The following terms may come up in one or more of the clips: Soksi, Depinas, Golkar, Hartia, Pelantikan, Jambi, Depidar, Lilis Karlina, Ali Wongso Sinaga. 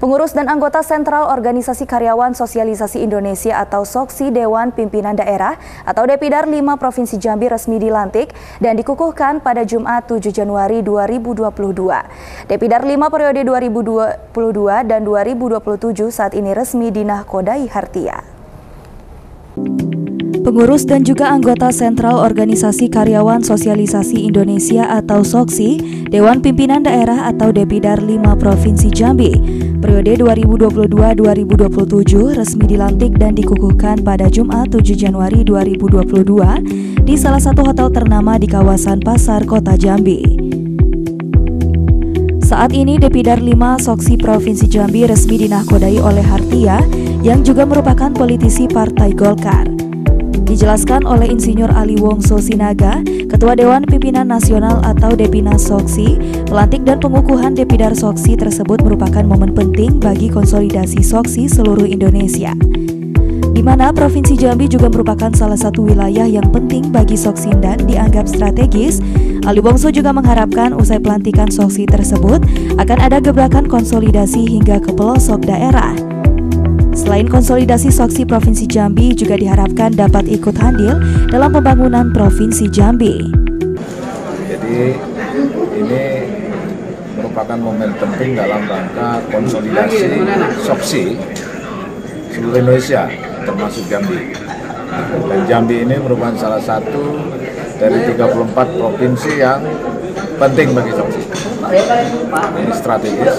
Pengurus dan anggota Sentral Organisasi Karyawan Sosialisasi Indonesia atau Soksi Dewan Pimpinan Daerah atau Depidar 5 Provinsi Jambi resmi dilantik dan dikukuhkan pada Jumat 7 Januari 2022. Depidar 5 periode 2022 dan 2027 saat ini resmi dinahkodai Hartia. Pengurus dan juga anggota Sentral Organisasi Karyawan Sosialisasi Indonesia atau Soksi, Dewan Pimpinan Daerah atau Depidar 5 Provinsi Jambi, periode 2022-2027 resmi dilantik dan dikukuhkan pada Jumat 7 Januari 2022 di salah satu hotel ternama di kawasan Pasar Kota Jambi. Saat ini Depidar 5 Soksi Provinsi Jambi resmi dinahkodai oleh Hartia yang juga merupakan politisi Partai Golkar. Dijelaskan oleh Insinyur Ali Wongso Sinaga, Ketua Dewan Pimpinan Nasional atau Depinas Soksi, pelantik dan pengukuhan Depidar Soksi tersebut merupakan momen penting bagi konsolidasi Soksi seluruh Indonesia, di mana Provinsi Jambi juga merupakan salah satu wilayah yang penting bagi Soksi dan dianggap strategis. Ali Wongso juga mengharapkan usai pelantikan Soksi tersebut akan ada gebrakan konsolidasi hingga ke pelosok daerah. Selain konsolidasi Soksi Provinsi Jambi juga diharapkan dapat ikut andil dalam pembangunan Provinsi Jambi. Jadi ini merupakan momen penting dalam rangka konsolidasi Soksi seluruh Indonesia termasuk Jambi. Dan Jambi ini merupakan salah satu dari 34 provinsi yang penting bagi Soksi. Ini strategis.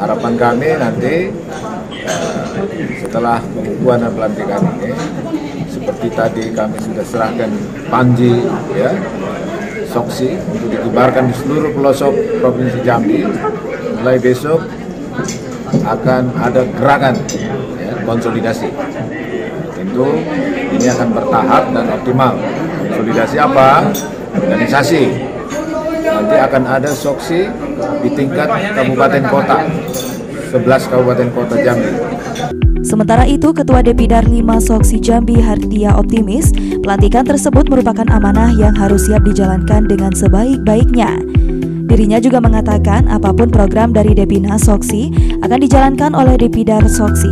Harapan kami nanti setelah pengukuhan dan pelantikan ini, seperti tadi kami sudah serahkan panji ya Soksi untuk dikibarkan di seluruh pelosok Provinsi Jambi. Mulai besok akan ada gerakan ya, konsolidasi. Tentu ini akan bertahap dan optimal. Konsolidasi apa? Organisasi. Nanti akan ada Soksi di tingkat kabupaten kota. 11 kabupaten kota Jambi. Sementara itu, Ketua Depidar 5 Soksi Jambi Hartia optimis pelantikan tersebut merupakan amanah yang harus siap dijalankan dengan sebaik-baiknya. Dirinya juga mengatakan apapun program dari Depinas Soksi akan dijalankan oleh Depidar Soksi,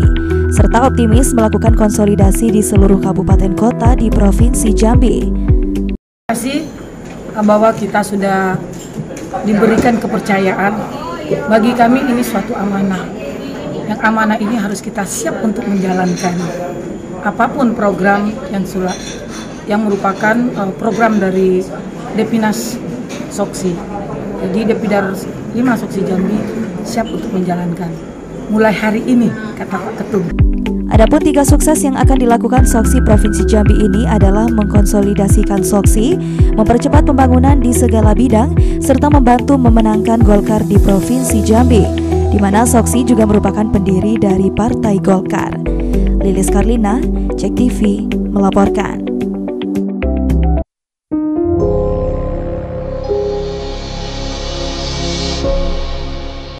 serta optimis melakukan konsolidasi di seluruh kabupaten kota di Provinsi Jambi. Terima kasih bahwa kita sudah diberikan kepercayaan. Bagi kami ini suatu amanah. Yang amanah ini harus kita siap untuk menjalankan. Apapun program yang merupakan program dari Depinas Soksi. Jadi Depidar 5 Soksi Jambi siap untuk menjalankan. Mulai hari ini, kata Pak Ketum. Adapun 3 sukses yang akan dilakukan Soksi Provinsi Jambi ini adalah mengkonsolidasikan Soksi, mempercepat pembangunan di segala bidang, serta membantu memenangkan Golkar di Provinsi Jambi, di mana Soksi juga merupakan pendiri dari Partai Golkar. Lilis Karlina, Cek TV, melaporkan.